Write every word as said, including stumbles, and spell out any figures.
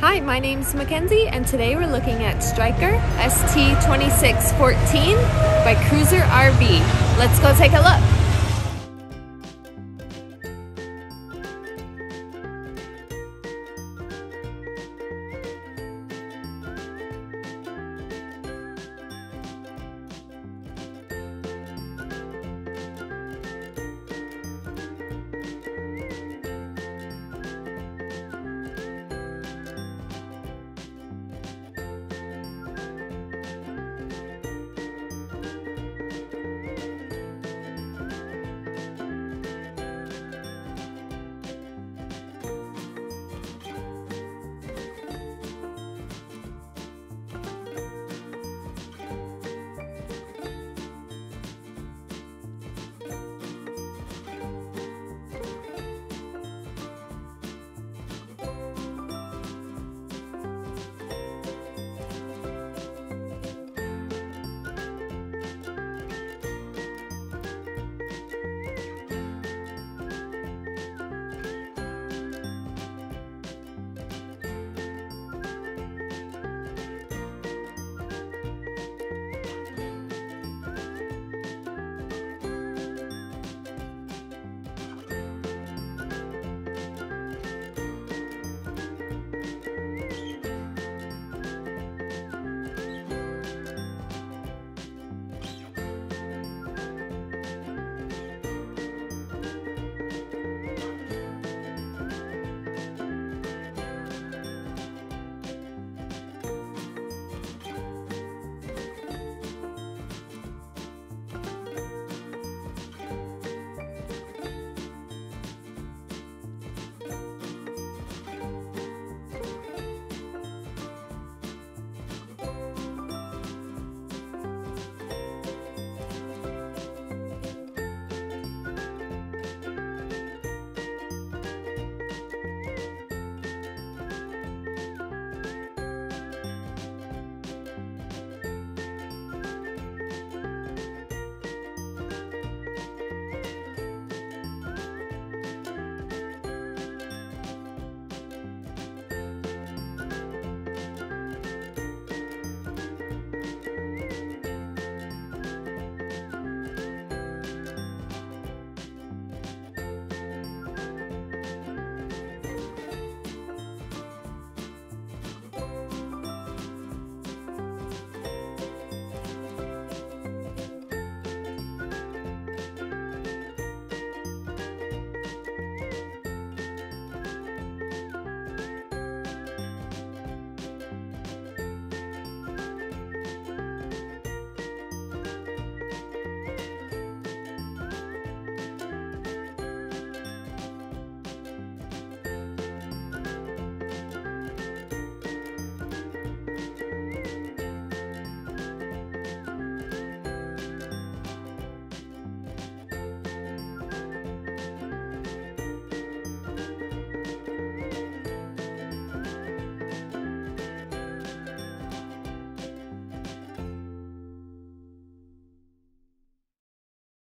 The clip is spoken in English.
Hi, my name's Mackenzie, and today we're looking at Stryker S T twenty-six fourteen by Cruiser R V. Let's go take a look.